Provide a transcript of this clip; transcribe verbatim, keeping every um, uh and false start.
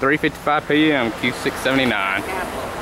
three fifty-five p m Q six seventy-nine.